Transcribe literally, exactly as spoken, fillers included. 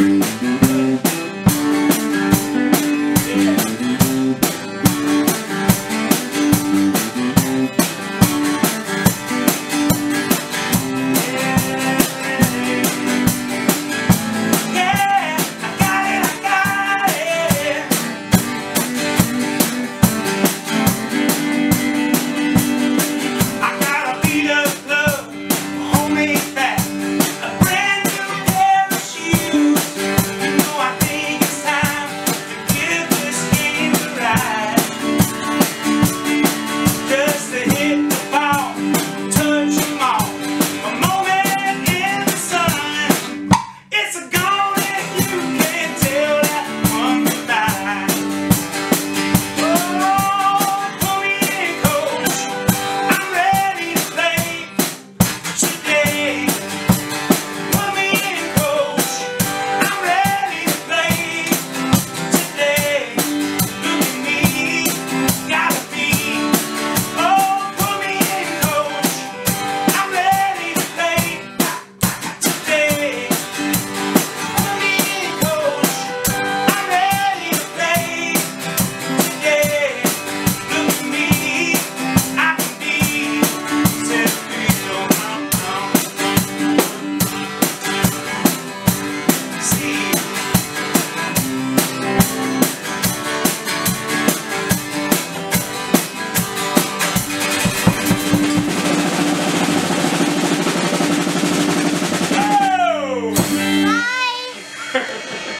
We'll be right back.